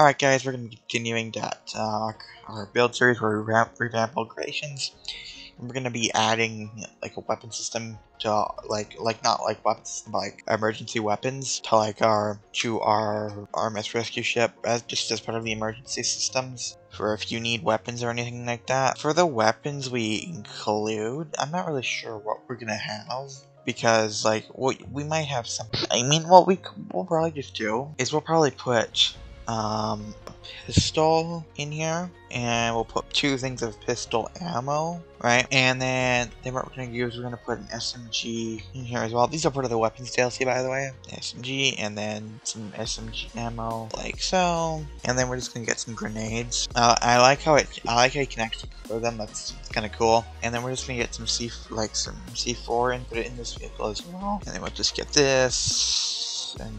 Alright guys, we're going to be continuing that our build series where we revamp all creations. And we're going to be adding like a weapon system to like emergency weapons to our mess rescue ship as part of the emergency systems for if you need weapons or anything like that. For the weapons we include, I'm not really sure what we're going to have. Because, like, we might have some. I mean, what we'll probably just do is we'll probably put a pistol in here, and we'll put 2 things of pistol ammo, right? And then what we're gonna do is we're gonna put an SMG in here as well. These are part of the weapons DLC, by the way. SMG, and then some SMG ammo, like so. And then we're just gonna get some grenades. I like how you can actually throw them. That's kind of cool. And then we're just gonna get some C4 and put it in this vehicle as well. And then we'll just get this. And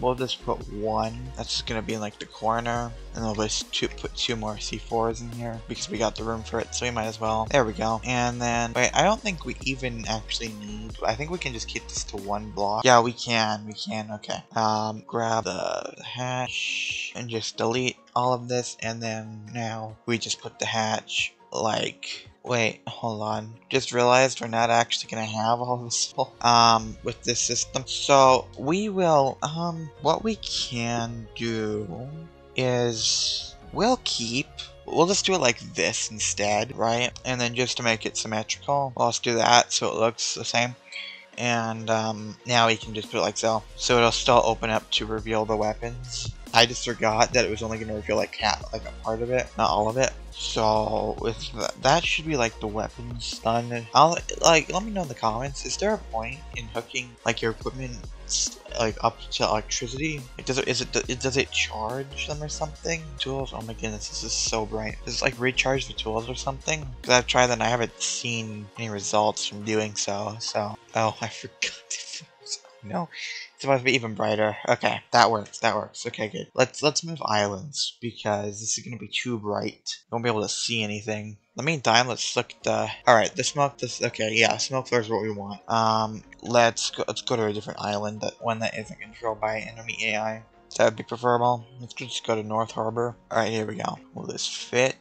we'll just put 1. That's just gonna be in like the corner, and we'll just put 2 more C4s in here because we got the room for it, so we might as well. There we go. And then wait, I don't think we even actually need. I think we can just keep this to 1 block. Yeah, we can. Okay. Grab the hatch and just delete all of this, and then now we just put the hatch like. Wait, hold on. Just realized we're not actually gonna have all this with this system. So we will what we can do is we'll just do it like this instead, right? And then just to make it symmetrical, we'll just do that so it looks the same. And now we can just put it like so. So it'll still open up to reveal the weapons. I just forgot that it was only going to reveal like a part of it, not all of it. So with that should be like the weapons done. Let me know in the comments. Is there a point in hooking like your equipment like up to electricity? Like, does it charge them or something? Tools. Oh my goodness, this is so bright. Does it like recharge the tools or something? Because I've tried that and I haven't seen any results from doing so. So oh, I forgot to. No, it's about to be even brighter. Okay, that works. Okay, good. Let's move islands because this is gonna be too bright. You won't be able to see anything. In the meantime, let's look at the. All right, the smoke. This okay, yeah, smoke flare is what we want. Let's go to a different island, one that isn't controlled by enemy AI. That would be preferable. Let's just go to North Harbor. Alright, here we go. Will this fit?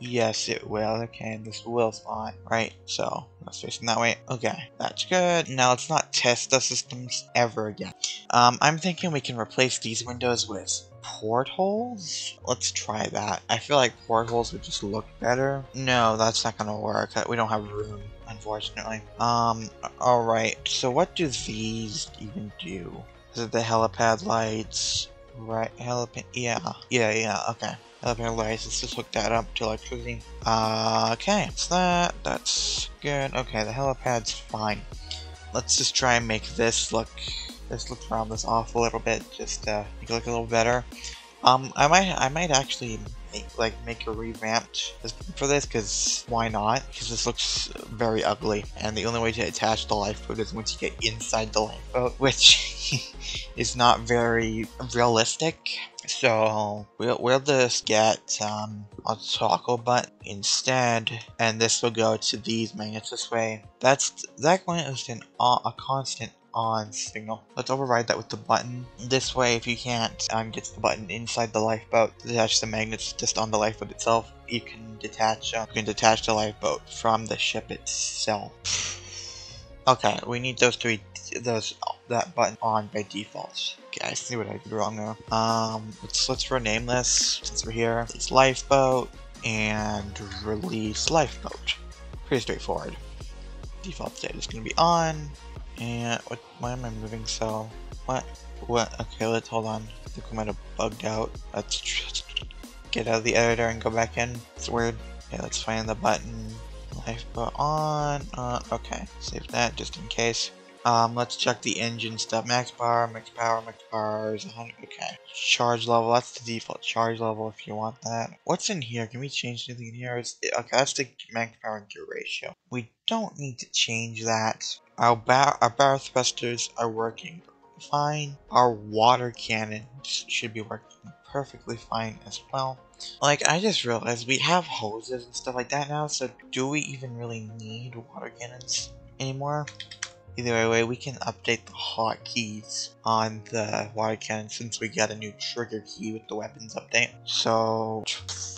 Yes, it will. Okay, this will spawn. Right, so that's facing that way. Okay, that's good. Now let's not test the systems ever again. I'm thinking we can replace these windows with portholes? Let's try that. I feel like portholes would just look better. No, that's not gonna work. We don't have room. Unfortunately. Alright, so what do these even do? Is it the helipad lights? Right, helipad, yeah, okay. Helipad lights, let's just hook that up to electricity. Okay, that's good. Okay, the helipad's fine. Let's just try and make this look around this off a little bit, just to make it look a little better. I might actually make a revamp for this, because why not? Because this looks very ugly, and the only way to attach the lifeboat is once you get inside the lifeboat, which is not very realistic. So we'll just get a toggle button instead, and this will go to these magnets this way. That one is a constant on signal. Let's override that with the button. This way, if you can't get the button inside the lifeboat, detach the magnets just on the lifeboat itself. You can detach the lifeboat from the ship itself. Okay, we need that button on by default. Okay, I see what I did wrong there. Let's rename this since we're here. It's lifeboat and release lifeboat. Pretty straightforward. Default state is going to be on. And why am I moving so? What? Okay, let's hold on. I think we might have bugged out. Let's get out of the editor and go back in. It's weird. Okay, let's find the button. Lifeboat on. Okay, save that just in case. Let's check the engine stuff. Max power is 100. Okay. Charge level. That's the default charge level if you want that. What's in here? Can we change anything in here? Okay, that's the max power and gear ratio. We don't need to change that. Our bow thrusters are working fine. Our water cannons should be working perfectly fine as well. Like, I just realized we have hoses and stuff like that now, so do we even really need water cannons anymore? Either way, we can update the hotkeys on the water cannon since we got a new trigger key with the weapons update. So,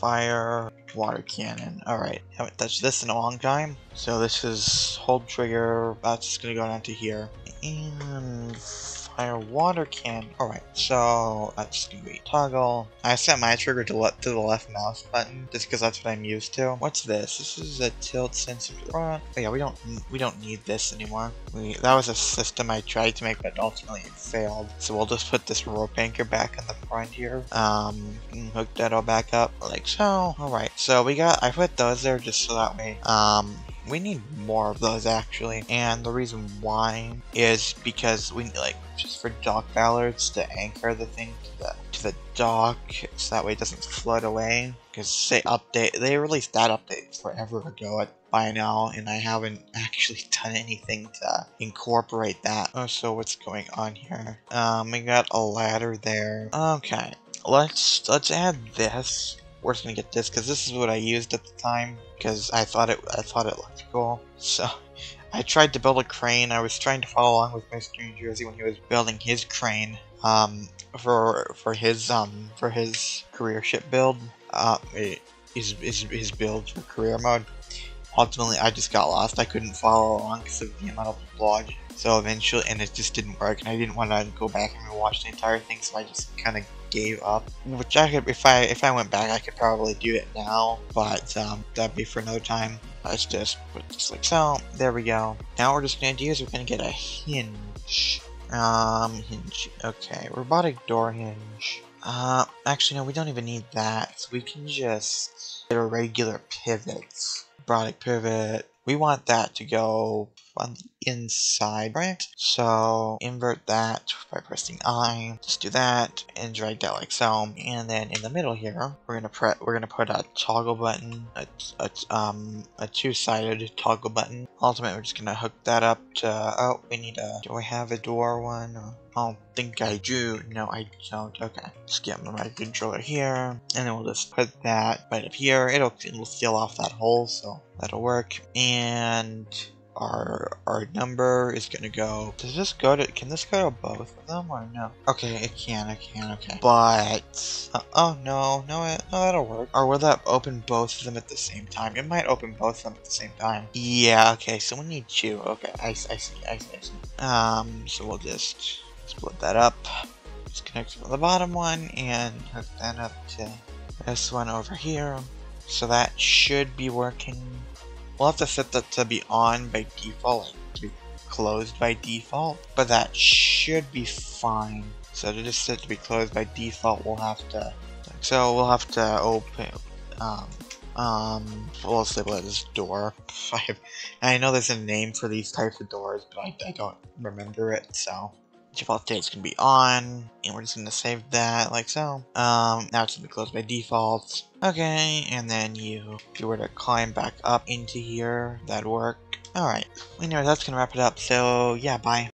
fire water cannon. Alright, haven't touched this in a long time. So this is hold trigger, that's just gonna go down to here. And fire water cannon. Alright, so that's gonna be toggle. I set my trigger to the left mouse button just because that's what I'm used to. What's this? This is a tilt sensor. Oh yeah, we don't need this anymore. That was a system I tried to make, but ultimately it failed. So we'll just put this rope anchor back in the front here. Hook that all back up like so. Alright, so I put those there just so that way. We need more of those actually, and the reason why is because we need, like, just for dock ballards to anchor the thing to the dock so that way it doesn't float away. Because they released that update forever ago by now, and I haven't actually done anything to incorporate that. Oh, so what's going on here? We got a ladder there. Okay, let's add this. We're just gonna get this because this is what I used at the time because I thought it looked cool. So I tried to build a crane. I was trying to follow along with Mr. New Jersey when he was building his crane for his career ship build, his build for career mode. Ultimately, I just got lost. I couldn't follow along because of the amount of blog. So eventually, and it just didn't work, and I didn't want to go back and rewatch the entire thing, so I just kind of gave up. Which I could, if I went back, I could probably do it now, but that'd be for another time. Let's just put this like so. There we go. Now we're just gonna do is we're gonna get a hinge. Okay, robotic door hinge. Actually no, we don't even need that. So we can just get a regular pivot. Robotic pivot. We want that to go on the inside, right? So invert that by pressing I. Just do that and drag that like so. And then in the middle here, we're gonna put a toggle button, a two-sided toggle button. Ultimately, we're just gonna hook that up to. Oh, we need a. Do I have a door one? I don't think I do. No, I don't. Okay, just get my controller here, and then we'll just put that right up here. It'll seal off that hole, so that'll work. And our number is gonna go. Can this go to both of them or no? Okay, it can. Okay. But oh no, that'll work. Or will that open both of them at the same time? It might open both of them at the same time. Yeah. Okay. So we need two. Okay. I see. So we'll just split that up. Just connect it to the bottom one and hook that up to this one over here. So that should be working. We'll have to set that to be on by default, to be closed by default, but that should be fine. So to just set it to be closed by default, we'll have to. So we'll have to open. We'll label this door. I know there's a name for these types of doors, but I don't remember it. So default state's gonna be on, and we're just gonna save that like so. Now it's gonna be closed by default. Okay, and then if you were to climb back up into here, that'd work. Alright, anyway, that's gonna wrap it up, so yeah, bye.